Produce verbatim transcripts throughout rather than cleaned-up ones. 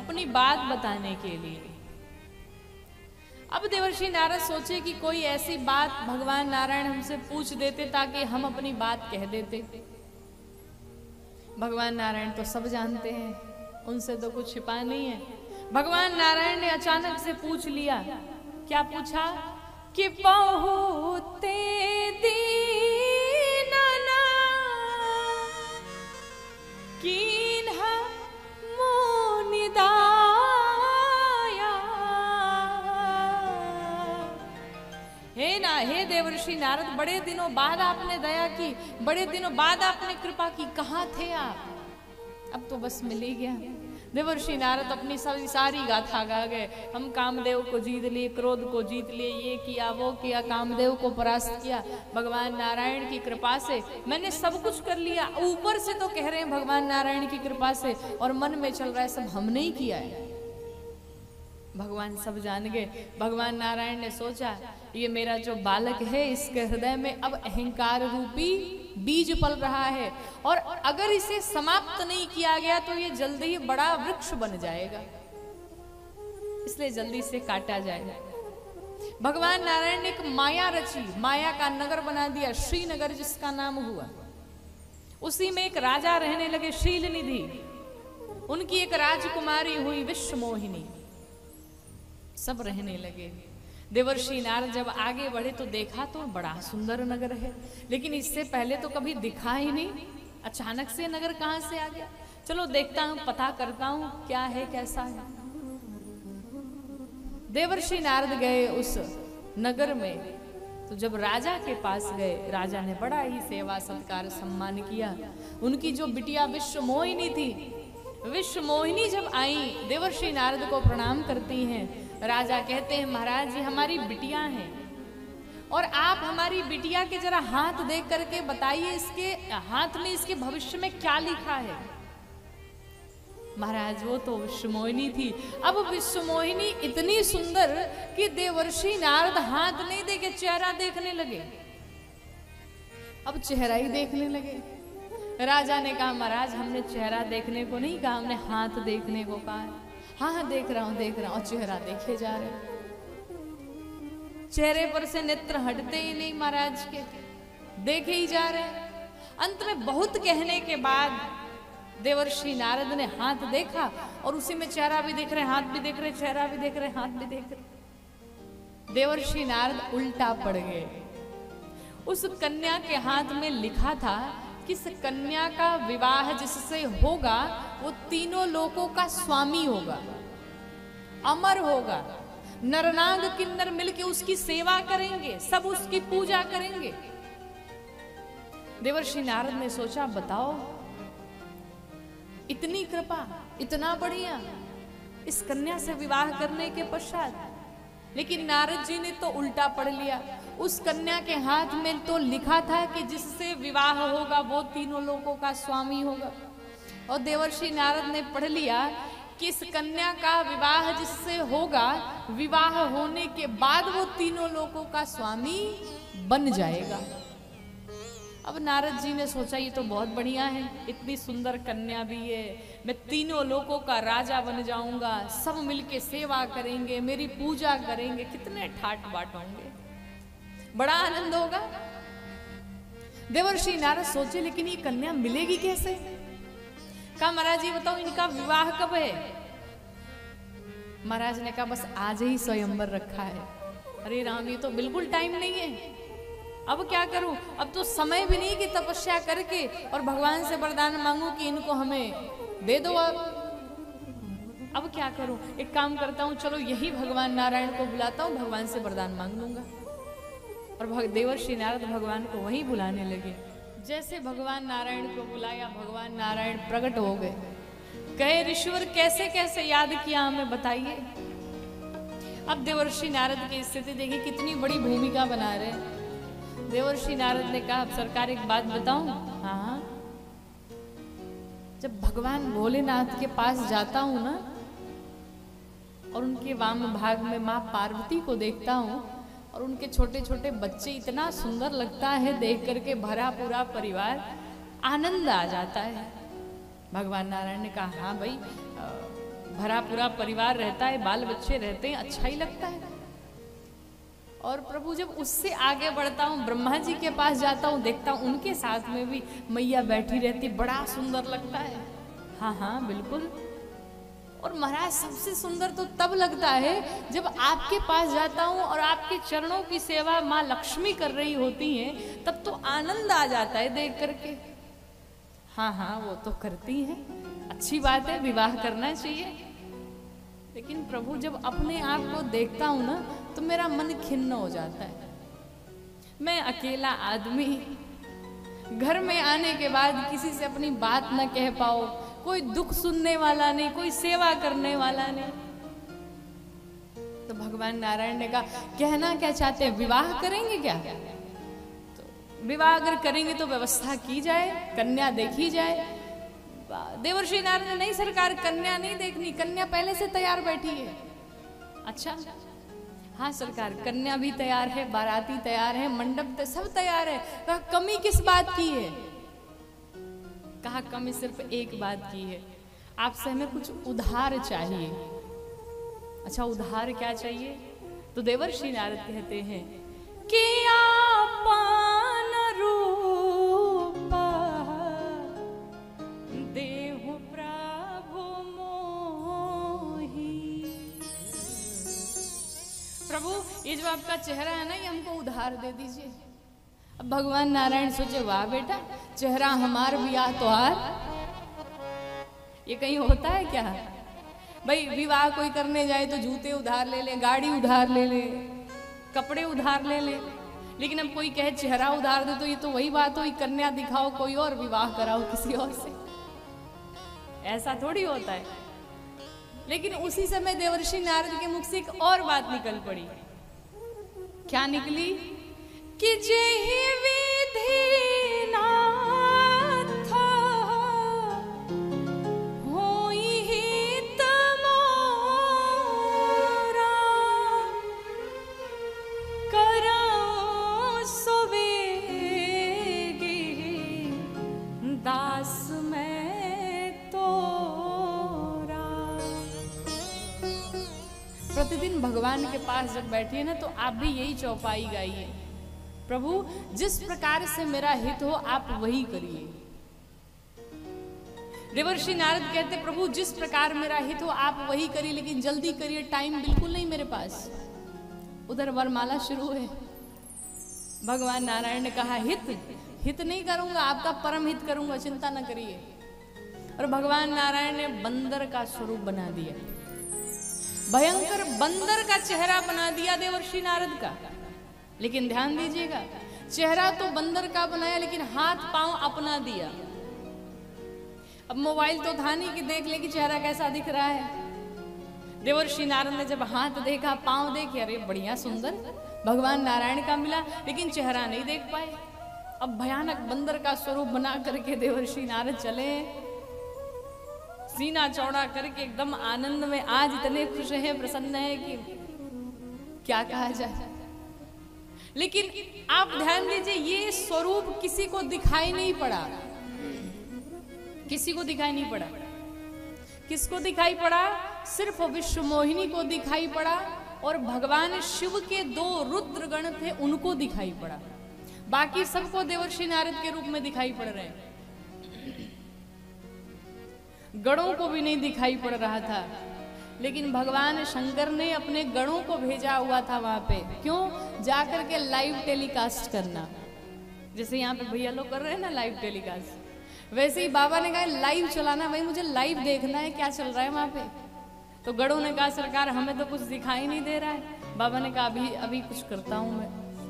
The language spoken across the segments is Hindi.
अपनी बात बताने के लिए। अब देवर्षि नारद सोचे कि कोई ऐसी बात भगवान नारायण हमसे पूछ देते ताकि हम अपनी बात कह देते। भगवान नारायण तो सब जानते हैं, उनसे तो कुछ छिपा नहीं है। भगवान नारायण ने अचानक से पूछ लिया। क्या पूछा? कि बहुते दीनना कीन्हा मुनि दाया। हे ना, हे देवर्षि नारद, बड़े दिनों बाद आपने दया की, बड़े दिनों बाद आपने कृपा की, कहाँ थे आप? अब तो बस मिल ही गया। देवर्षि नारद अपनी सारी सारी गाथा गा गए। हम कामदेव को जीत लिए, क्रोध को जीत लिए, ये किया वो किया, कामदेव को परास्त किया। भगवान नारायण की कृपा से मैंने सब कुछ कर लिया। ऊपर से तो कह रहे हैं भगवान नारायण की कृपा से, और मन में चल रहा है सब हमने ही किया है। भगवान सब जान गए। भगवान नारायण ने सोचा ये मेरा जो बालक है इसके हृदय में अब अहंकार रूपी बीज पल रहा है, और अगर इसे समाप्त नहीं किया गया तो ये जल्दी ही बड़ा वृक्ष बन जाएगा, इसलिए जल्दी से काटा जाए। भगवान नारायण ने एक माया रची, माया का नगर बना दिया, श्रीनगर जिसका नाम हुआ। उसी में एक राजा रहने लगे, शील निधि। उनकी एक राजकुमारी हुई विश्वमोहिनी। सब रहने लगे। देवर्षि नारद जब आगे बढ़े तो देखा तो बड़ा सुंदर नगर है, लेकिन इससे पहले तो कभी दिखा ही नहीं। अचानक से नगर कहाँ से आ गया? चलो देखता हूँ, पता करता हूँ क्या है कैसा है। देवर्षि नारद गए उस नगर में। तो जब राजा के पास गए, राजा ने बड़ा ही सेवा सत्कार सम्मान किया। उनकी जो बिटिया विश्वमोहिनी थी, विश्वमोहिनी जब आई देवर्षि नारद को प्रणाम करती हैं। राजा कहते हैं महाराज जी हमारी बिटिया हैं, और आप हमारी बिटिया के जरा हाथ देख करके बताइए इसके हाथ में इसके भविष्य में क्या लिखा है। महाराज वो तो विश्वमोहिनी थी। अब विश्वमोहिनी इतनी सुंदर कि देवर्षि नारद हाथ नहीं देके चेहरा देखने लगे। अब चेहरा ही देखने लगे। राजा ने कहा महाराज हमने चेहरा देखने को नहीं कहा, हमने हाथ देखने को कहा। हाँ हाँ देख रहा हूँ देख रहा हूँ। चेहरा देखे जा रहे, चेहरे पर से नेत्र हटते ही नहीं महाराज के, देखे ही जा रहे। अंत में बहुत कहने के बाद देवर्षि नारद ने हाथ देखा, और उसी में चेहरा भी देख रहे, हाथ भी देख रहे, चेहरा भी देख रहे, हाथ भी देख रहे। देवर्षि नारद उल्टा पड़ गए। उस कन्या के हाथ में लिखा था, इस कन्या का विवाह जिससे होगा वो तीनों लोकों का स्वामी होगा, अमर होगा, नरनाग किन्नर मिलके उसकी सेवा करेंगे, सब उसकी पूजा करेंगे। देवर्षि नारद ने सोचा बताओ इतनी कृपा, इतना बढ़िया, इस कन्या से विवाह करने के पश्चात। लेकिन नारद जी ने तो उल्टा पढ़ लिया। उस कन्या के हाथ में तो लिखा था कि जिससे विवाह होगा वो तीनों लोगों का स्वामी होगा, और देवर्षि नारद ने पढ़ लिया कि इस कन्या का विवाह जिससे होगा, विवाह होने के बाद वो तीनों लोगों का स्वामी बन जाएगा। अब नारद जी ने सोचा ये तो बहुत बढ़िया है, इतनी सुंदर कन्या भी है, मैं तीनों लोगों का राजा बन जाऊंगा, सब मिलके सेवा करेंगे, मेरी पूजा करेंगे, कितने ठाट बाट होंगे, बड़ा आनंद होगा। देवर्षि नारद सोचे लेकिन ये कन्या मिलेगी कैसे? कहा महाराज जी बताओ इनका विवाह कब है? महाराज ने कहा बस आज ही स्वयंवर रखा है। अरे राम ये तो बिल्कुल टाइम नहीं है, अब क्या करूं? अब तो समय भी नहीं कि तपस्या करके और भगवान से वरदान मांगू कि इनको हमें दे दो। अब अब क्या करूं? एक काम करता हूं, चलो यही भगवान नारायण को बुलाता हूं, भगवान से वरदान मांग लूंगा। और देवर्षि नारद भगवान को वहीं बुलाने लगे। जैसे भगवान नारायण को बुलाया, भगवान नारायण प्रकट हो गए। कहे ऋषिवर कैसे कैसे याद किया हमें बताइए। अब देवर्षि नारद की स्थिति देखिए, कितनी बड़ी भूमिका बना रहे। देवर्षि नारद ने कहा सरकार एक बात बताऊं? हाँ। जब भगवान भोलेनाथ के पास जाता हूँ ना, और उनके वाम भाग में माँ पार्वती को देखता हूँ, और उनके छोटे छोटे बच्चे, इतना सुंदर लगता है देख करके, भरा पूरा परिवार, आनंद आ जाता है। भगवान नारायण ने कहा हाँ भाई, भरा पूरा परिवार रहता है, बाल बच्चे रहते हैं, अच्छा ही लगता है। और प्रभु जब उससे आगे बढ़ता हूँ, ब्रह्मा जी के पास जाता हूँ, देखता हूँ उनके साथ में भी मैया बैठी रहती, बड़ा सुंदर लगता है। हाँ हाँ बिल्कुल। और महाराज सबसे सुंदर तो तब लगता है जब आपके पास जाता हूँ और आपके चरणों की सेवा माँ लक्ष्मी कर रही होती हैं, तब तो आनंद आ जाता है देख करके। हाँ हाँ वो तो करती हैं, अच्छी बात है, विवाह करना चाहिए। लेकिन प्रभु जब अपने आप को देखता हूँ ना तो मेरा मन खिन्न हो जाता है। मैं अकेला आदमी, घर में आने के बाद किसी से अपनी बात न कह पाओ, कोई दुख सुनने वाला नहीं, कोई सेवा करने वाला नहीं। तो भगवान नारायण ने कहा कहना क्या चाहते हैं, विवाह करेंगे क्या? तो विवाह अगर करेंगे तो व्यवस्था की जाए, कन्या देखी जाए। देवर्षि नारायण ने नहीं सरकार, कन्या नहीं देखनी, कन्या पहले से तैयार बैठी है। अच्छा हाँ सरकार, कन्या भी तैयार है, बाराती तैयार है, मंडप सब तैयार है, कहा कमी किस बात की है? कहा कमी सिर्फ एक बात की है, आपसे हमें कुछ उधार चाहिए। अच्छा उधार क्या चाहिए? तो देवर्षि नारद कहते हैं कि आपन रूप देहु प्रभु मोहि। प्रभु ये जो आपका चेहरा है ना, ये हमको उधार दे दीजिए। अब भगवान नारायण सोचे वाह बेटा, चेहरा हमार ब्याह तोहार, ये कहीं होता है क्या? भाई विवाह कोई करने जाए तो जूते उधार ले ले, गाड़ी उधार ले ले, कपड़े उधार ले ले, लेकिन अब कोई कहे चेहरा उधार दे तो ये तो वही बात हो, कन्या दिखाओ कोई और, विवाह कराओ किसी और से, ऐसा थोड़ी होता है। लेकिन उसी समय देवर्षि नारद के मुख से एक और बात निकल पड़ी। क्या निकली? कि जेहि विधि नाथ होई हित मोरा, करौ सुवेगी दास मैं तोरा। प्रतिदिन भगवान के पास जब बैठी है ना, तो आप भी यही चौपाई गाइए, प्रभु जिस प्रकार से मेरा हित हो आप वही करिए। देवर्षि नारद कहते प्रभु जिस प्रकार मेरा हित हो आप वही करिए, लेकिन जल्दी करिए, टाइम बिल्कुल नहीं मेरे पास। उधर वरमाला शुरू है। भगवान नारायण ने कहा हित हित नहीं करूंगा, आपका परम हित करूंगा, चिंता न करिए। और भगवान नारायण ने बंदर का स्वरूप बना दिया, भयंकर बंदर का चेहरा बना दिया देवर्षि नारद का। लेकिन ध्यान दीजिएगा, चेहरा तो बंदर का बनाया लेकिन हाथ पांव अपना दिया। अब मोबाइल तो था नहीं कि देख ले कि चेहरा कैसा दिख रहा है। देवर्षि नारद ने जब हाथ देखा, पांव देखे, अरे बढ़िया सुंदर भगवान नारायण का मिला, लेकिन चेहरा नहीं देख पाए। अब भयानक बंदर का स्वरूप बना करके देवर्षि नारद चले, सीना चौड़ा करके एकदम आनंद में, आज इतने खुश हैं, प्रसन्न है कि क्या कहा जाए। लेकिन आप ध्यान दीजिए, ये स्वरूप किसी को दिखाई नहीं पड़ा, किसी को दिखाई नहीं पड़ा। किसको दिखाई पड़ा? सिर्फ विश्व मोहिनी को दिखाई पड़ा, और भगवान शिव के दो रुद्रगण थे उनको दिखाई पड़ा। बाकी सबको देवर्षि नारद के रूप में दिखाई पड़ रहे हैं, गणों को भी नहीं दिखाई पड़ रहा था। लेकिन भगवान शंकर ने अपने गणों को भेजा हुआ था वहां पे, क्यों? जाकर के लाइव टेलीकास्ट करना, जैसे यहाँ पे भैया लोग कर रहे हैं ना लाइव टेलीकास्ट, वैसे ही बाबा ने कहा लाइव चलाना, भाई मुझे लाइव देखना है क्या चल रहा है वहां पे। तो गणों ने कहा सरकार हमें तो कुछ दिखाई नहीं दे रहा है। बाबा ने कहा अभी अभी कुछ करता हूँ मैं।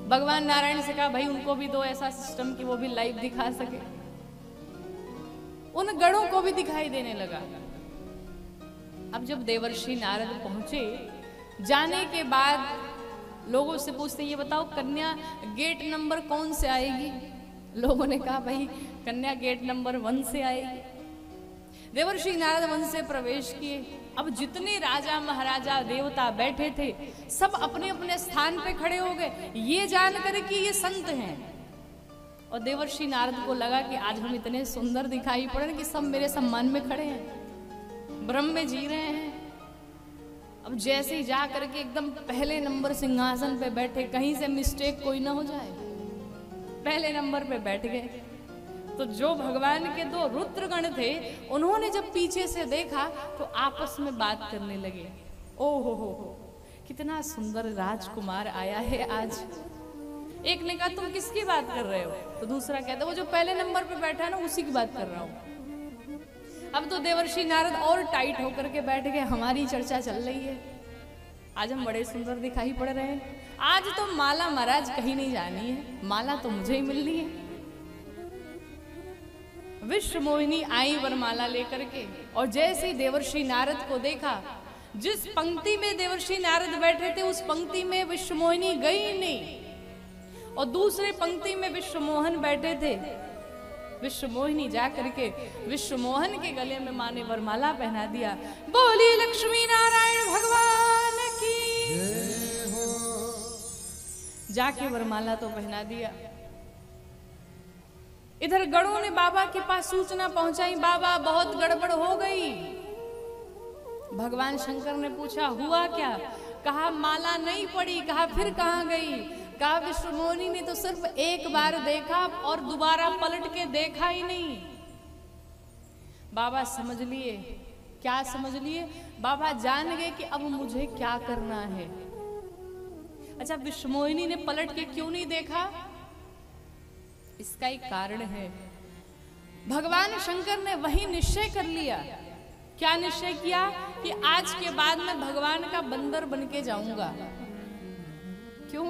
भगवान नारायण से कहा भाई उनको भी दो ऐसा सिस्टम कि वो भी लाइव दिखा सके। उन गणों को भी दिखाई देने लगा। अब जब देवर्षि नारद पहुंचे, जाने के बाद लोगों से पूछते ये बताओ कन्या गेट नंबर कौन से आएगी? लोगों ने कहा भाई कन्या गेट नंबर वन से आएगी। देवर्षि नारद वन से प्रवेश किए। अब जितने राजा महाराजा देवता बैठे थे सब अपने अपने स्थान पे खड़े हो गए, ये जानकर कि ये संत हैं। और देवर्षि नारद को लगा कि आज हम इतने सुंदर दिखाई पड़े कि सब मेरे सम्मान में खड़े हैं, ब्रह्म में जी रहे हैं। अब जैसे ही जा करके एकदम पहले नंबर सिंहासन पे बैठे, कहीं से मिस्टेक कोई ना हो जाए, पहले नंबर पे बैठ गए। तो जो भगवान के दो रुद्रगण थे, उन्होंने जब पीछे से देखा तो आपस में बात करने लगे, ओ हो हो हो कितना सुंदर राजकुमार आया है आज। एक ने कहा तुम किसकी बात कर रहे हो, तो दूसरा कहता वो जो पहले नंबर पे बैठा है ना उसी की बात कर रहा हूं। अब तो देवर्षि नारद और टाइट होकर के बैठ गए, हमारी चर्चा चल रही है, आज हम बड़े सुंदर दिखाई पड़ रहे हैं, आज तो माला महाराज कहीं नहीं जानी है, माला तो मुझे ही मिलनी है। विश्व मोहिनी आई वरमाला लेकर के, और जैसे ही देवर्षि नारद को देखा, जिस पंक्ति में देवर्षि नारद बैठे थे उस पंक्ति में विश्व मोहिनी गई नहीं, और दूसरे पंक्ति में विश्वमोहन बैठे थे, विश्वमोहिनी जाकर के विश्वमोहन के गले में मां ने वरमाला पहना दिया। बोली लक्ष्मी नारायण भगवान की जय हो। जाके वरमाला तो पहना दिया। इधर गणों ने बाबा के पास सूचना पहुंचाई, बाबा बहुत गड़बड़ हो गई। भगवान शंकर ने पूछा हुआ क्या, कहा माला नहीं पड़ी, कहा फिर कहां गई, कहा विश्व मोहिनी ने तो सिर्फ एक बार देखा और दोबारा पलट के देखा ही नहीं। बाबा समझ लिए, क्या समझ लिए, बाबा जान गए कि अब मुझे क्या करना है। अच्छा विश्व मोहिनी ने पलट के क्यों नहीं देखा, इसका एक कारण है। भगवान शंकर ने वही निश्चय कर लिया। क्या निश्चय किया कि आज के बाद मैं भगवान का बंदर बन के जाऊंगा। क्यों?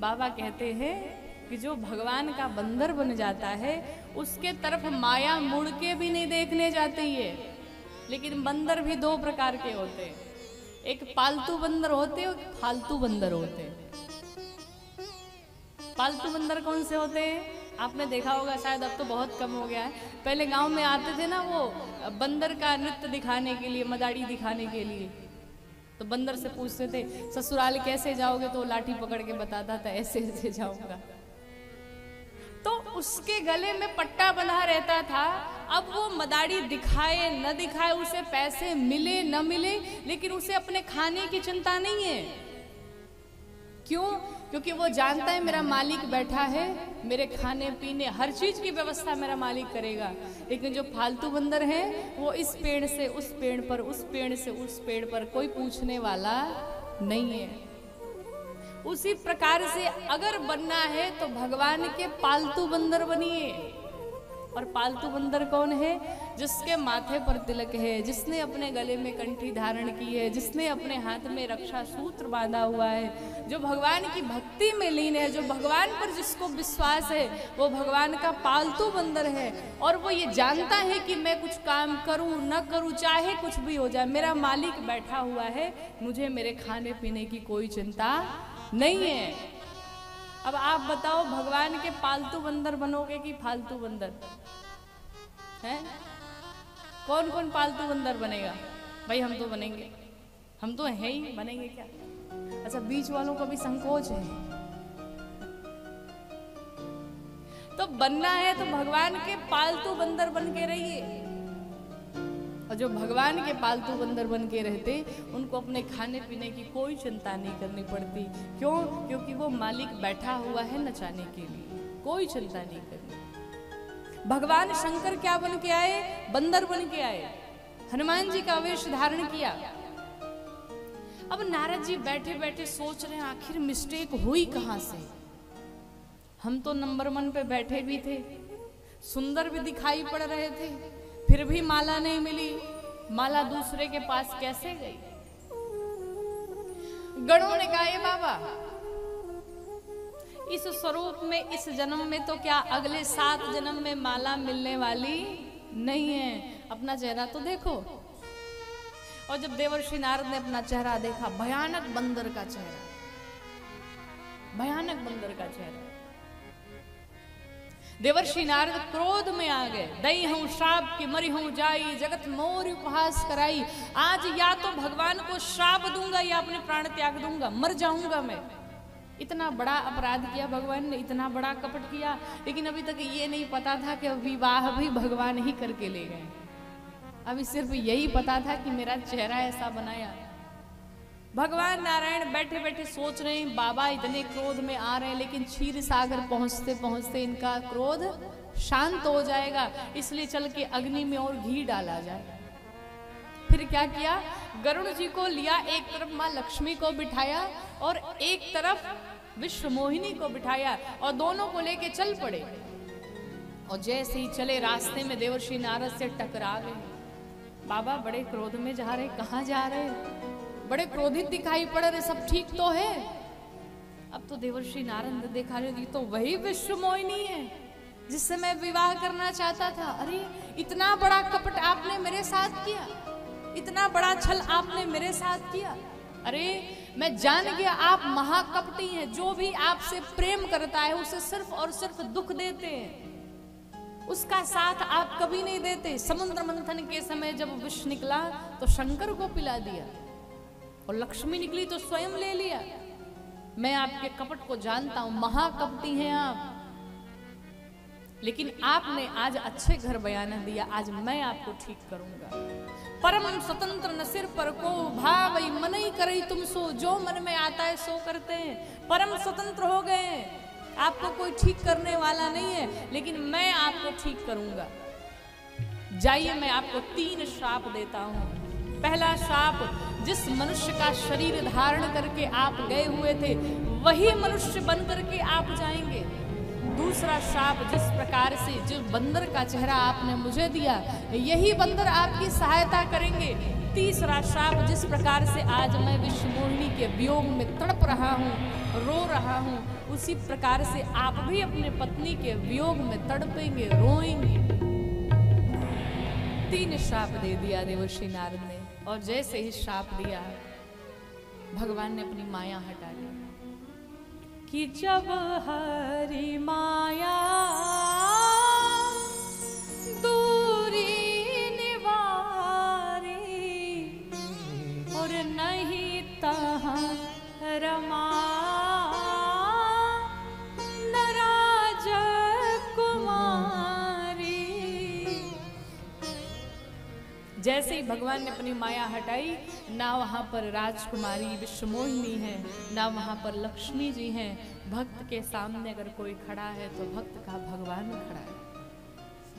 बाबा कहते हैं कि जो भगवान का बंदर बन जाता है उसके तरफ माया मुड़ के भी नहीं देखने जाती है। लेकिन बंदर भी दो प्रकार के होते हैं, एक पालतू बंदर होते हैं और एक फालतू बंदर होते हैं। पालतू बंदर कौन से होते हैं, आपने देखा होगा, शायद अब तो बहुत कम हो गया है। पहले गांव में आते थे ना वो बंदर का नृत्य दिखाने के लिए, मदारी दिखाने के लिए, तो बंदर से पूछते थे ससुराल कैसे जाओगे, तो लाठी पकड़ के बताता था ऐसे ऐसे जाऊंगा। तो उसके गले में पट्टा बंधा रहता था। अब वो मदारी दिखाए न दिखाए, उसे पैसे मिले न मिले, लेकिन उसे अपने खाने की चिंता नहीं है। क्यों? क्योंकि वो जानता है मेरा मालिक बैठा है, मेरे खाने पीने हर चीज की व्यवस्था मेरा मालिक करेगा। लेकिन जो फालतू बंदर है वो इस पेड़ से उस पेड़ पर, उस पेड़ से उस पेड़ पर, कोई पूछने वाला नहीं है। उसी प्रकार से अगर बनना है तो भगवान के पालतू बंदर बनिए। और पालतू बंदर कौन है? जिसके माथे पर तिलक है, जिसने अपने गले में कंठी धारण की है, जिसने अपने हाथ में रक्षा सूत्र बांधा हुआ है, जो भगवान की भक्ति में लीन है, जो भगवान पर जिसको विश्वास है, वो भगवान का पालतू बंदर है। और वो ये जानता है कि मैं कुछ काम करूं न करूं, चाहे कुछ भी हो जाए, मेरा मालिक बैठा हुआ है, मुझे मेरे खाने पीने की कोई चिंता नहीं है। अब आप बताओ भगवान के पालतू बंदर बनोगे कि फालतू बंदर? हैं? कौन कौन पालतू बंदर बनेगा? भाई हम तो बनेंगे, हम तो हैं ही, बनेंगे क्या? अच्छा बीच वालों को भी संकोच है। तो बनना है तो भगवान के पालतू बंदर बन के रहिए। और जो भगवान के पालतू बंदर बन के रहते, उनको अपने खाने पीने की कोई चिंता नहीं करनी पड़ती। क्यों? क्योंकि वो मालिक बैठा हुआ है नचाने के लिए, कोई चिंता नहीं करनी। भगवान शंकर क्या बन के आए? बंदर बन के आए। हनुमान जी का वेश धारण किया। अब नारद जी बैठे बैठे सोच रहे हैं आखिर मिस्टेक हुई कहां से, हम तो नंबर वन पे बैठे भी थे, सुंदर भी दिखाई पड़ रहे थे, फिर भी माला नहीं मिली, माला दूसरे के पास कैसे गई? गणों ने कहा ये बाबा, इस स्वरूप में इस जन्म में तो क्या अगले सात जन्म में माला मिलने वाली नहीं है, अपना चेहरा तो देखो। और जब देवर्षि नारद ने अपना चेहरा देखा, भयानक बंदर का चेहरा, भयानक बंदर का चेहरा, देवर्षि नारद क्रोध में आ गए। दई हूं श्राप की मरी हूं जाई, जगत मोर उपहास कराई। आज या तो भगवान को श्राप दूंगा या अपने प्राण त्याग दूंगा, मर जाऊंगा मैं। इतना बड़ा अपराध किया भगवान ने, इतना बड़ा कपट किया, लेकिन अभी तक ये नहीं पता था कि विवाह भी भगवान ही करके ले गए। अभी सिर्फ यही पता था कि मेरा चेहरा ऐसा बनाया, भगवान नारायण बैठे बैठे सोच रहे हैं बाबा इतने क्रोध में आ रहे हैं, लेकिन क्षीर सागर पहुंचते पहुंचते इनका क्रोध शांत हो जाएगा, इसलिए चल के अग्नि में और घी डाला जाए। फिर क्या किया, गरुड़ जी को लिया, एक तरफ माँ लक्ष्मी को बिठाया और एक तरफ विश्व मोहिनी को बिठाया और दोनों को लेके चल पड़े। और जैसे ही चले रास्ते में देवर्षि नारद से टकरा गए। बाबा बड़े क्रोध में जा रहे, कहाँ जा रहे, बड़े क्रोधित दिखाई पड़ रहे, सब ठीक तो है? अब तो देवर्षि नारद ने देखा ये तो वही विश्व मोहिनी है जिससे मैं विवाह करना चाहता था। अरे इतना बड़ा कपट आपने मेरे साथ किया, इतना बड़ा छल आपने मेरे साथ किया। अरे मैं जान गया आप महाकपटी हैं, जो भी आपसे प्रेम करता है उसे सिर्फ और सिर्फ दुख देते हैं, उसका साथ आप कभी नहीं देते। समुद्र मंथन के समय जब विष निकला तो शंकर को पिला दिया और लक्ष्मी निकली तो स्वयं ले लिया। मैं आपके कपट को जानता हूं, महाकपटी हैं आप, लेकिन आपने आज अच्छे घर बयाना दिया, आज मैं आपको ठीक करूंगा। परम स्वतंत्र न सिर पर को भावई मनई करई तुम सो, जो मन में आता है सो करते हैं, परम स्वतंत्र हो गए, आपको कोई ठीक करने वाला नहीं है, लेकिन मैं आपको ठीक करूंगा। जाइए मैं आपको तीन श्राप देता हूं। पहला श्राप, जिस मनुष्य का शरीर धारण करके आप गए हुए थे वही मनुष्य बन करके आप जाएंगे। दूसरा श्राप, जिस प्रकार से जो बंदर का चेहरा आपने मुझे दिया यही बंदर आपकी सहायता करेंगे। तीसरा श्राप, जिस प्रकार से आज मैं विश्व मोहिनी के वियोग में तड़प रहा हूँ, रो रहा हूँ, उसी प्रकार से आप भी अपने पत्नी के वियोग में तड़पेंगे, रोएंगे। तीन श्राप दे दिया देवर्षि नारद ने। और जैसे ही श्राप दिया भगवान ने अपनी माया हटा ली कि जब हरि माया दूरी निवारी और नहीं तहां रमा नराज कुमारी। जैसे ही भगवान ने अपनी माया हटाई, ना वहाँ पर राजकुमारी विश्व मोहिनी है, ना वहाँ पर लक्ष्मी जी हैं। भक्त के सामने अगर कोई खड़ा है तो भक्त का भगवान खड़ा है।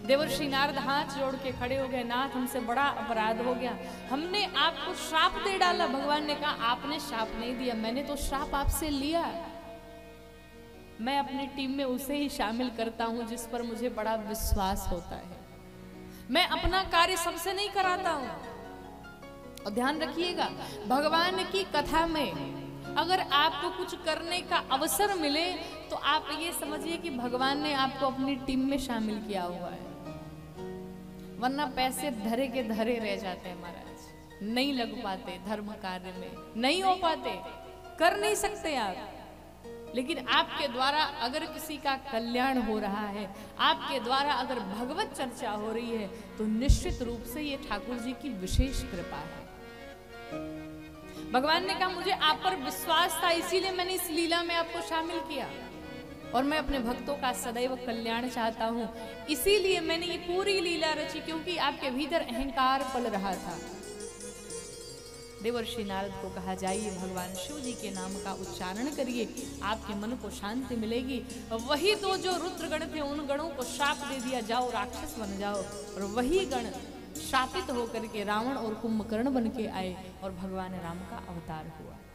देवर्षि नारद हाथ जोड़ के खड़े हो गए, नाथ हमसे बड़ा अपराध हो गया, हमने आपको श्राप दे डाला। भगवान ने कहा आपने श्राप नहीं दिया, मैंने तो श्राप आपसे लिया। मैं अपनी टीम में उसे ही शामिल करता हूँ जिस पर मुझे बड़ा विश्वास होता है, मैं अपना कार्य सबसे नहीं कराता हूं। और ध्यान रखिएगा, भगवान की कथा में अगर आपको कुछ करने का अवसर मिले तो आप ये समझिए कि भगवान ने आपको अपनी टीम में शामिल किया हुआ है, वरना पैसे धरे के धरे रह जाते हैं महाराज, नहीं लग पाते, धर्म कार्य में नहीं हो पाते, कर नहीं सकते आप। लेकिन आपके द्वारा अगर किसी का कल्याण हो रहा है, आपके द्वारा अगर भगवत चर्चा हो रही है, तो निश्चित रूप से ये ठाकुर जी की विशेष कृपा है। भगवान ने कहा मुझे आप पर विश्वास था, इसीलिए मैंने इस लीला में आपको शामिल किया और मैं अपने भक्तों का सदैव कल्याण चाहता हूँ, इसीलिए मैंने ये पूरी लीला रची, क्योंकि आपके भीतर अहंकार पल रहा था। देवर्षि नारद को कहा जाइए भगवान शिव जी के नाम का उच्चारण करिए, आपके मन को शांति मिलेगी। वही तो जो रुद्रगण थे उन गणों को श्राप दे दिया, जाओ राक्षस बन जाओ, और वही गण शापित होकर के रावण और कुंभकर्ण बन के आए और भगवान राम का अवतार हुआ।